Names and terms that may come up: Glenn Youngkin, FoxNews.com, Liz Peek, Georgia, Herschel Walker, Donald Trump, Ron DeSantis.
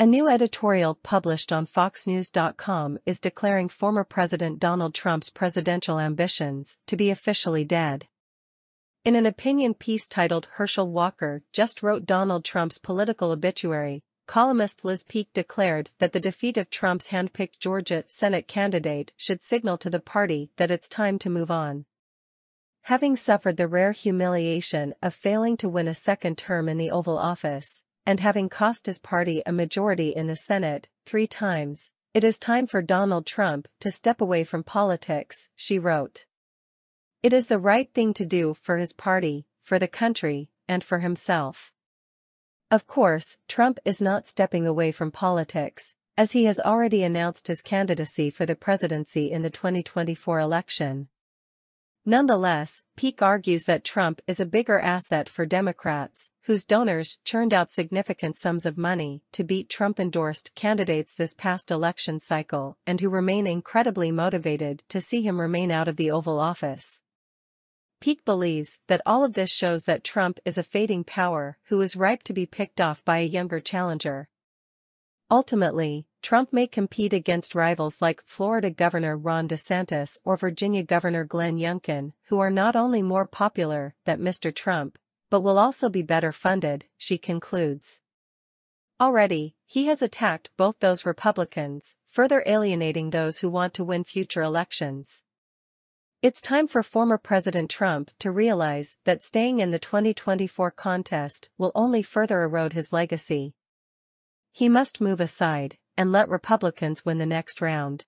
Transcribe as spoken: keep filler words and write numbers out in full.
A new editorial published on Fox News dot com is declaring former President Donald Trump's presidential ambitions to be officially dead. In an opinion piece titled "Herschel Walker Just Wrote Donald Trump's Political Obituary," columnist Liz Peek declared that the defeat of Trump's hand-picked Georgia Senate candidate should signal to the party that it's time to move on. Having suffered the rare humiliation of failing to win a second term in the Oval Office, and having cost his party a majority in the Senate three times, it is time for Donald Trump to step away from politics, she wrote. It is the right thing to do for his party, for the country, and for himself. Of course, Trump is not stepping away from politics, as he has already announced his candidacy for the presidency in the twenty twenty-four election. Nonetheless, Peek argues that Trump is a bigger asset for Democrats, whose donors churned out significant sums of money to beat Trump-endorsed candidates this past election cycle and who remain incredibly motivated to see him remain out of the Oval Office. Peek believes that all of this shows that Trump is a fading power who is ripe to be picked off by a younger challenger. Ultimately, Trump may compete against rivals like Florida Governor Ron DeSantis or Virginia Governor Glenn Youngkin, who are not only more popular than Mister Trump, but will also be better funded, she concludes. Already, he has attacked both those Republicans, further alienating those who want to win future elections. It's time for former President Trump to realize that staying in the twenty twenty-four contest will only further erode his legacy. He must move aside and let Republicans win the next round.